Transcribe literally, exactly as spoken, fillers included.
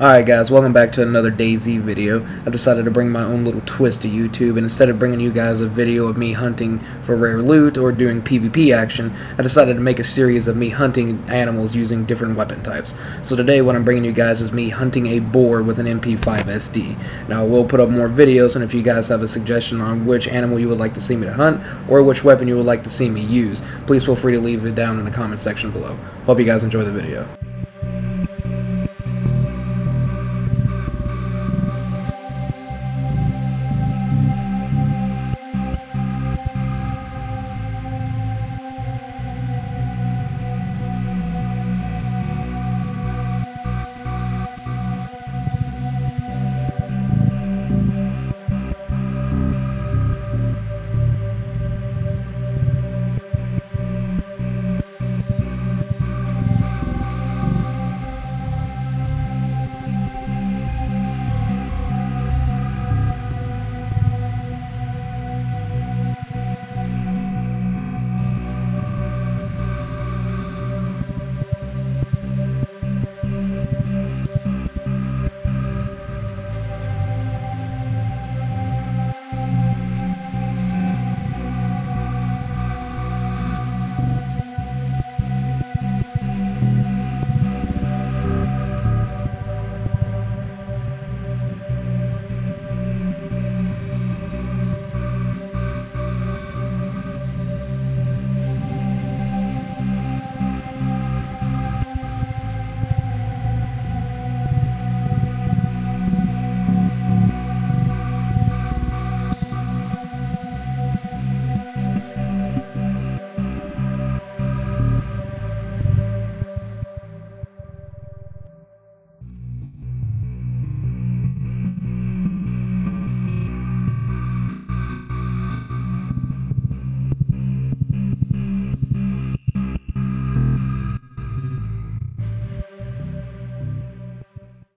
Alright guys, welcome back to another DayZ video. I've decided to bring my own little twist to YouTube, and instead of bringing you guys a video of me hunting for rare loot or doing PvP action, I decided to make a series of me hunting animals using different weapon types. So today what I'm bringing you guys is me hunting a boar with an M P five S D. Now I will put up more videos, and if you guys have a suggestion on which animal you would like to see me to hunt, or which weapon you would like to see me use, please feel free to leave it down in the comment section below. Hope you guys enjoy the video.